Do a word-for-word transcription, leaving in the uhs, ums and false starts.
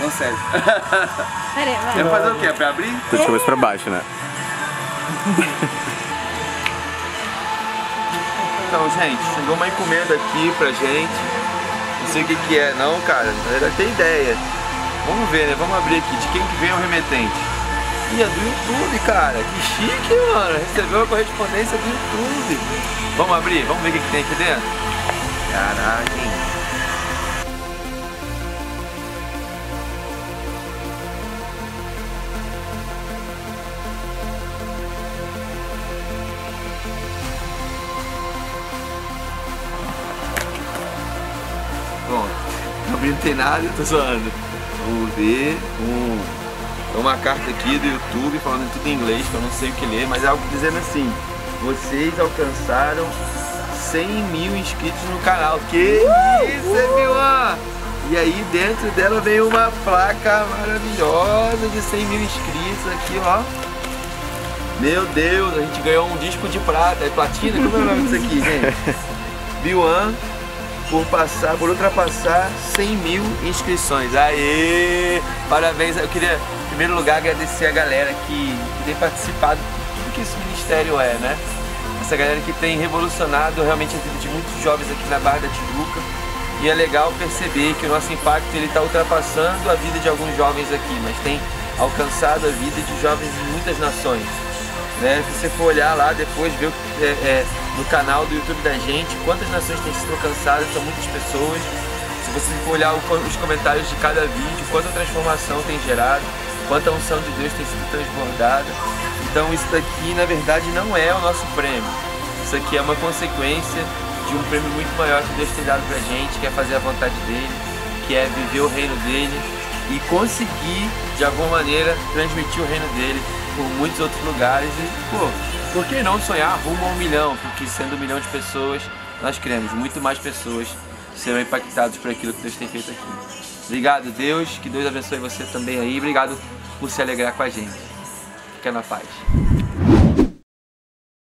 Não serve. Pera aí, vai. Eu vou fazer o quê? Pra abrir? Tu de cabeça pra baixo, né? Então, gente, chegou uma encomenda aqui pra gente. Não sei o que que é, não, cara. Eu já tenho ideia. Vamos ver, né? Vamos abrir aqui. De quem que vem o remetente? E é do YouTube, cara, que chique, mano. Recebeu a correspondência do YouTube. Vamos abrir, vamos ver o que, que tem aqui dentro. Caraca, hein? Bom, não abri, não tem nada, tô zoando. Vamos ver. Um. É uma carta aqui do YouTube falando tudo em inglês, que eu não sei o que ler, mas é algo dizendo assim: vocês alcançaram cem mil inscritos no canal. Que uh, isso, uh. E aí dentro dela vem uma placa maravilhosa de cem mil inscritos aqui, ó. Meu Deus, a gente ganhou um disco de prata, é platina? Como é o nome disso aqui, gente? Be One, por passar, por ultrapassar cem mil inscrições. Aê! Parabéns, eu queria... Em primeiro lugar, agradecer a galera que, que tem participado de tudo que esse ministério é, né? Essa galera que tem revolucionado realmente a vida de muitos jovens aqui na Barra da Tijuca. E é legal perceber que o nosso impacto está ultrapassando a vida de alguns jovens aqui, mas tem alcançado a vida de jovens de muitas nações. Né? Se você for olhar lá depois, ver é, é, no canal do YouTube da gente, quantas nações têm sido alcançadas, são muitas pessoas. Se você for olhar os comentários de cada vídeo, quanta transformação tem gerado. Quanta unção de Deus tem sido transbordada. Então isso daqui na verdade não é o nosso prêmio. Isso aqui é uma consequência de um prêmio muito maior que Deus tem dado pra gente, que é fazer a vontade dele, que é viver o reino dele e conseguir de alguma maneira transmitir o reino dele por muitos outros lugares. E pô, por que não sonhar rumo a um milhão? Porque sendo um milhão de pessoas, nós queremos muito mais pessoas serão impactadas por aquilo que Deus tem feito aqui. Obrigado, Deus, que Deus abençoe você também aí. Obrigado por se alegrar com a gente. Fica na paz.